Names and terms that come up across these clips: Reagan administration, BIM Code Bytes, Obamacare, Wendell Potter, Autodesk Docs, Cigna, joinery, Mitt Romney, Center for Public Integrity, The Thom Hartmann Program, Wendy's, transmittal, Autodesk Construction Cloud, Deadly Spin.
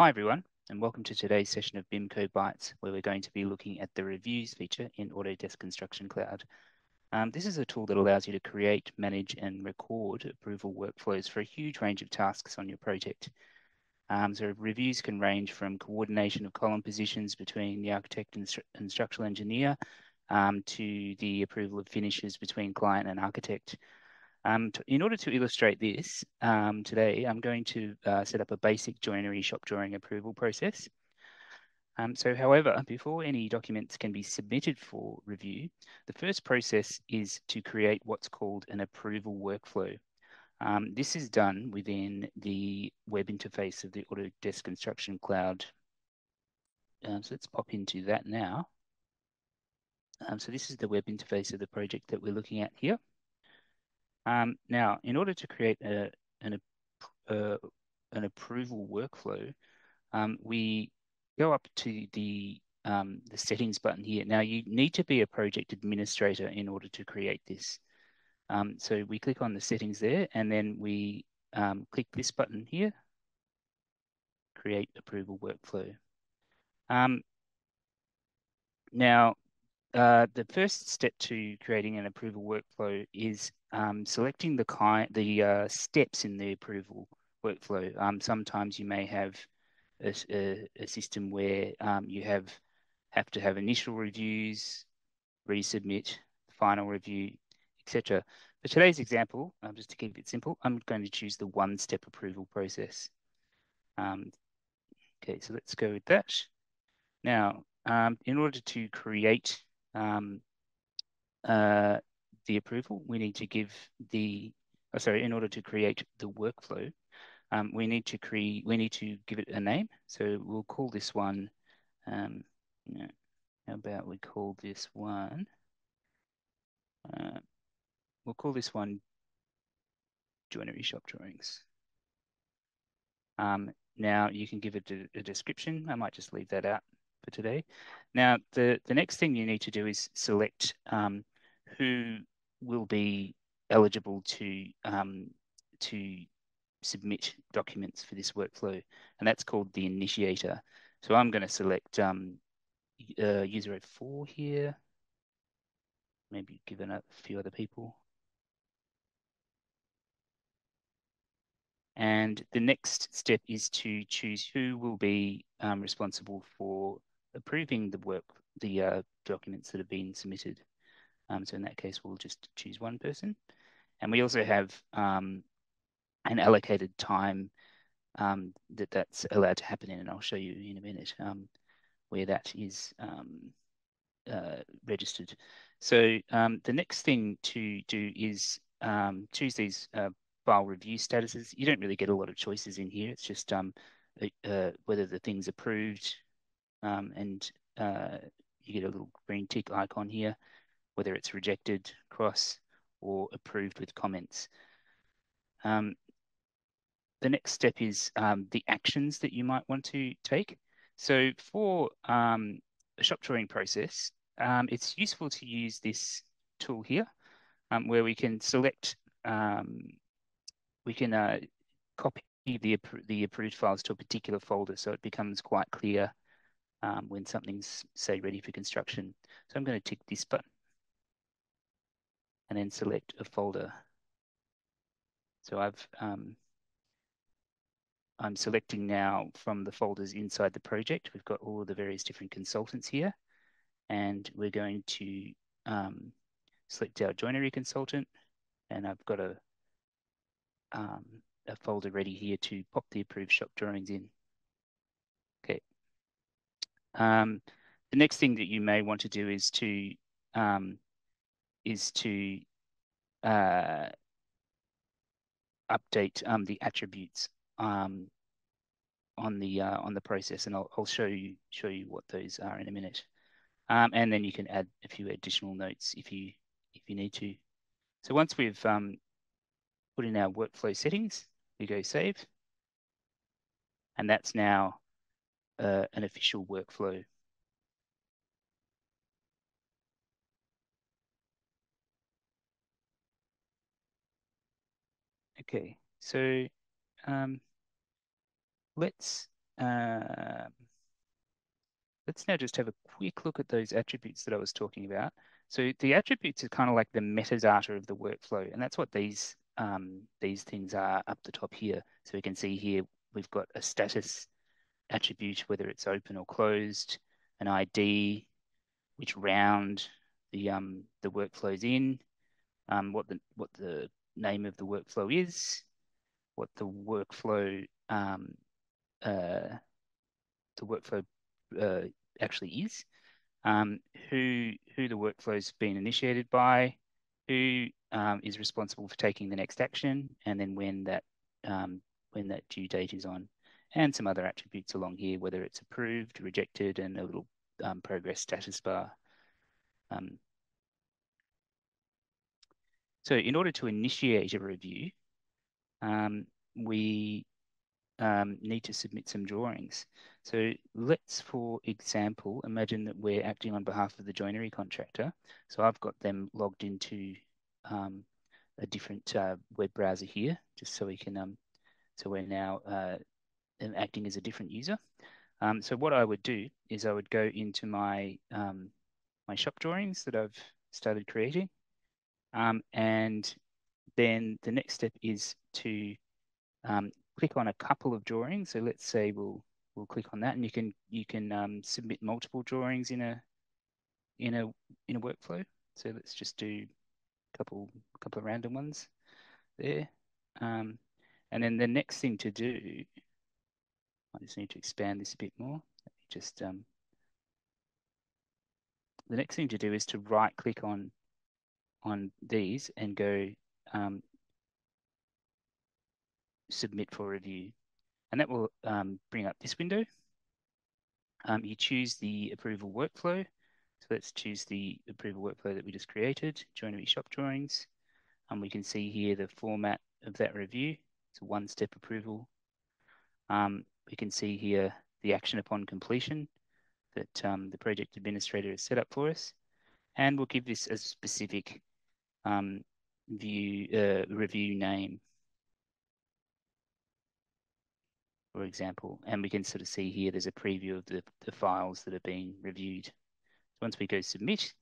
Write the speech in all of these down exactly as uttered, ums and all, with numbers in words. Hi everyone, and welcome to today's session of B I M Code Bytes, where we're going to be looking at the reviews feature in Autodesk Construction Cloud. Um, this is a tool that allows you to create, manage, and record approval workflows for a huge range of tasks on your project. Um, so reviews can range from coordination of column positions between the architect and, stru and structural engineer um, to the approval of finishes between client and architect. Um, in order to illustrate this um, today, I'm going to uh, set up a basic joinery shop drawing approval process. Um, so however, before any documents can be submitted for review, the first process is to create what's called an approval workflow. Um, this is done within the web interface of the Autodesk Construction Cloud. Um, so let's pop into that now. Um, so this is the web interface of the project that we're looking at here. Um, now, in order to create a, an, uh, an approval workflow, um, we go up to the, um, the settings button here. Now, you need to be a project administrator in order to create this. Um, so we click on the settings there, and then we um, click this button here, create approval workflow. Um, now, Uh, the first step to creating an approval workflow is um, selecting the kind, the uh, steps in the approval workflow. Um, sometimes you may have a, a, a system where um, you have have to have initial reviews, resubmit, final review, et cetera. For today's example, um, just to keep it simple, I'm going to choose the one-step approval process. Um, okay, so let's go with that. Now, um, in order to create Um, uh, the approval, we need to give the, oh, sorry, in order to create the workflow, um, we need to create, we need to give it a name. So we'll call this one, um, no, how about we call this one, uh, we'll call this one joinery shop drawings. Um, now you can give it a, a description. I might just leave that out for today. Now, the, the next thing you need to do is select um, who will be eligible to, um, to submit documents for this workflow, and that's called the initiator. So I'm going to select um, uh, user four here, maybe give it a few other people. And the next step is to choose who will be um, responsible for approving the work, the uh, documents that have been submitted. Um, so in that case, we'll just choose one person. And we also have um, an allocated time um, that that's allowed to happen in, and I'll show you in a minute um, where that is um, uh, registered. So um, the next thing to do is um, choose these uh, file review statuses. You don't really get a lot of choices in here. It's just um, uh, whether the thing's approved, Um, and uh, you get a little green tick icon here, whether it's rejected, cross, or approved with comments. Um, the next step is um, the actions that you might want to take. So for um, a shop drawing process, um, it's useful to use this tool here, um, where we can select, um, we can uh, copy the, the approved files to a particular folder, so it becomes quite clear Um, when something's, say, ready for construction. So I'm going to tick this button and then select a folder. So I've, um, I'm selecting now from the folders inside the project. We've got all of the various different consultants here, and we're going to um, select our joinery consultant, and I've got a, um, a folder ready here to pop the approved shop drawings in. Okay. Um, the next thing that you may want to do is to um, is to uh, update um, the attributes um, on the uh, on the process, and I'll, I'll show you show you what those are in a minute. Um, and then you can add a few additional notes if you if you need to. So once we've um, put in our workflow settings, we go save, and that's now Uh, an official workflow. Okay, so um, let's Uh, let's now just have a quick look at those attributes that I was talking about. So the attributes are kind of like the metadata of the workflow, and that's what these um, these things are up the top here. So we can see here we've got a status attribute, whether it's open or closed, an I D, which round the um the workflow's in, um what the what the name of the workflow is, what the workflow um uh the workflow uh, actually is, um who who the workflow's been initiated by, who um, is responsible for taking the next action, and then when that um when that due date is on, and some other attributes along here, whether it's approved, rejected, and a little um, progress status bar. Um, so in order to initiate a review, um, we um, need to submit some drawings. So let's, for example, imagine that we're acting on behalf of the joinery contractor. So I've got them logged into um, a different uh, web browser here, just so we can, um, so we're now uh, acting as a different user. Um, so what I would do is I would go into my um, my shop drawings that I've started creating, um, and then the next step is to um, click on a couple of drawings. So let's say we'll we'll click on that, and you can you can um, submit multiple drawings in a in a in a workflow. So let's just do a couple a couple of random ones there, um, and then the next thing to do. I just need to expand this a bit more. Let me just um, the next thing to do is to right click on on these and go um, submit for review, and that will um, bring up this window. Um, you choose the approval workflow, so let's choose the approval workflow that we just created, joinery shop drawings, and we can see here the format of that review. It's a one-step approval. Um, We can see here the action upon completion that um, the project administrator has set up for us, and we'll give this a specific um, view uh, review name, for example. And we can sort of see here there's a preview of the, the files that are being reviewed. So once we go submit,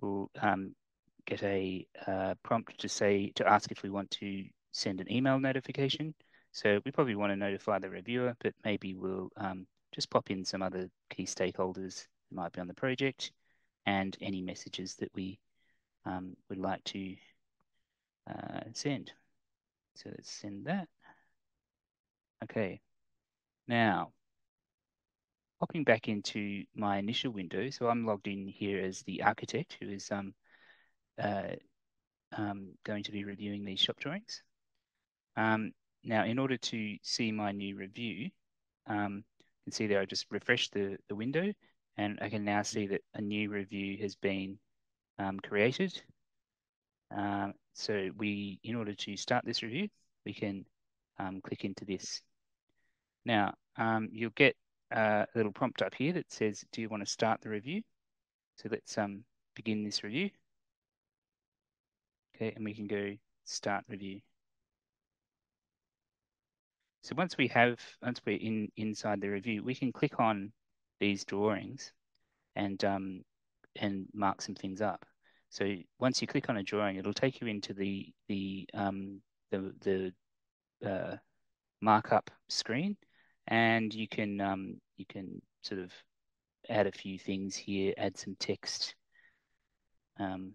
we'll um, get a uh, prompt to say to ask if we want to send an email notification. So we probably want to notify the reviewer, but maybe we'll um, just pop in some other key stakeholders that might be on the project and any messages that we um, would like to uh, send. So let's send that. Okay. Now, popping back into my initial window, so I'm logged in here as the architect who is um, uh, Um, going to be reviewing these shop drawings. Um, now, in order to see my new review, um, you can see there I just refreshed the, the window, and I can now see that a new review has been um, created. Um, so we, in order to start this review, we can um, click into this. Now, um, you'll get a little prompt up here that says, do you want to start the review? So let's um, begin this review. Okay, and we can go start review. So once we have, once we're in inside the review, we can click on these drawings and um, and mark some things up. So once you click on a drawing, it'll take you into the the um, the, the uh, markup screen, and you can um, you can sort of add a few things here, add some text. Um,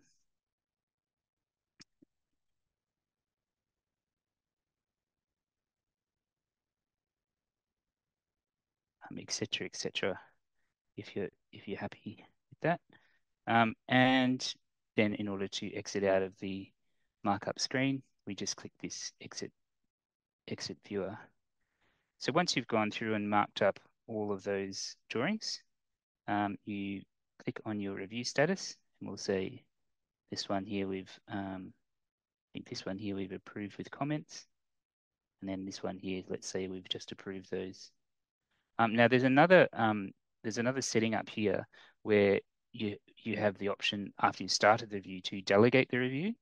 etc, et cetera, if you're if you're happy with that, um, and then in order to exit out of the markup screen, we just click this exit exit viewer. So once you've gone through and marked up all of those drawings, um, you click on your review status, and we'll say this one here we've um, I think this one here we've approved with comments, and then this one here, let's say we've just approved those. Um, now there's another um, there's another setting up here where you you have the option after you started the review to delegate the review.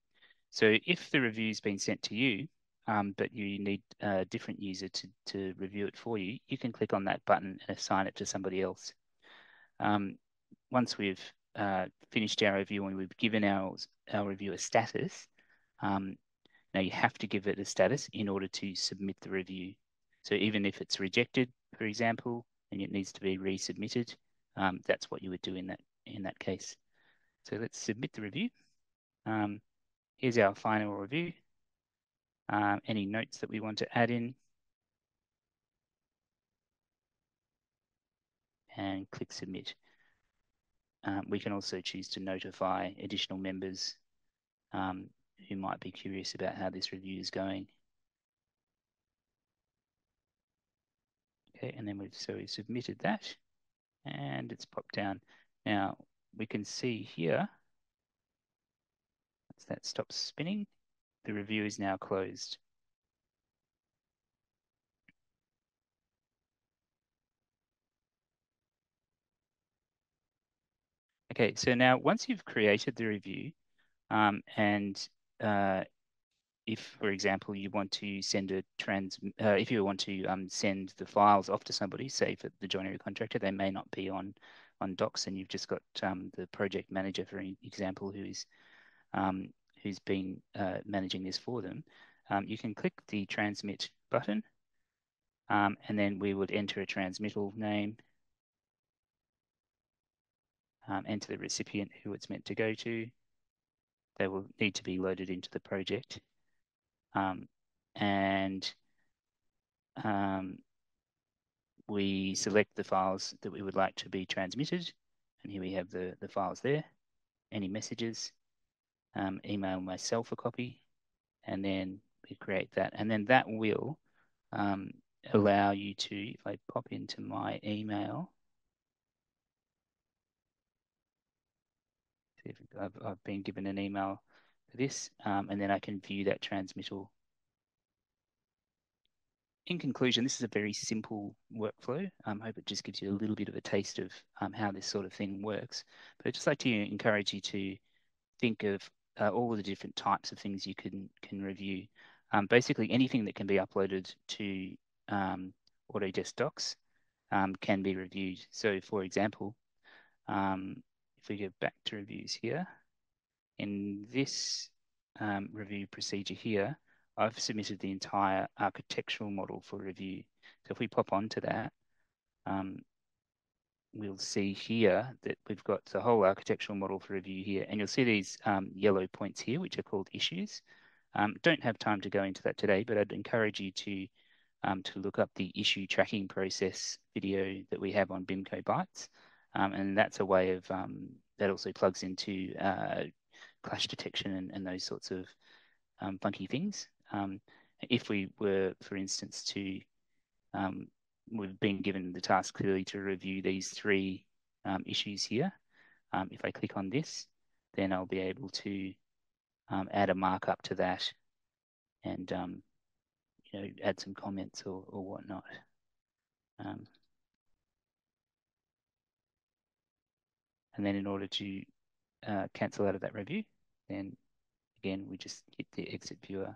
So if the review's been sent to you, um, but you need a different user to, to review it for you, you can click on that button and assign it to somebody else. Um, once we've uh, finished our review and we've given our, our review a status, um, now you have to give it a status in order to submit the review. So even if it's rejected, for example, and it needs to be resubmitted, um, that's what you would do in that, in that case. So let's submit the review. Um, here's our final review. Um, any notes that we want to add in, and click submit. Um, we can also choose to notify additional members um, who might be curious about how this review is going. Okay, and then we've so we submitted that, and it's popped down. Now we can see here, once that stops spinning, the review is now closed. Okay, so now once you've created the review, um, and uh, if, for example, you want to send a trans, uh, if you want to um, send the files off to somebody, say for the joinery contractor, they may not be on on Docs, and you've just got um, the project manager, for example, who is um, who's been uh, managing this for them, um, you can click the transmit button, um, and then we would enter a transmittal name, um, enter the recipient who it's meant to go to. They will need to be loaded into the project. Um, and um, we select the files that we would like to be transmitted. And here we have the, the files there, any messages. Um, email myself a copy, and then we create that. And then that will um, allow you to, if I pop into my email, see if I've, I've been given an email for this, um, and then I can view that transmittal. In conclusion, this is a very simple workflow. Um, I hope it just gives you a little bit of a taste of um, how this sort of thing works. But I'd just like to encourage you to think of Uh, all of the different types of things you can can review. Um, basically, anything that can be uploaded to um, Autodesk Docs um, can be reviewed. So, for example, um, if we go back to reviews here, in this um, review procedure here, I've submitted the entire architectural model for review. So, if we pop onto that, um, we'll see here that we've got the whole architectural model for review here. And you'll see these um, yellow points here, which are called issues. Um, don't have time to go into that today, but I'd encourage you to, um, to look up the issue tracking process video that we have on B I M Code Bytes. Um, and that's a way of, um, that also plugs into uh, clash detection and, and those sorts of um, funky things. Um, if we were, for instance, to, um, we've been given the task clearly to review these three um, issues here. Um, if I click on this, then I'll be able to um, add a markup to that and um, you know, add some comments or, or whatnot. Um, and then in order to uh, cancel out of that review, then again, we just hit the exit viewer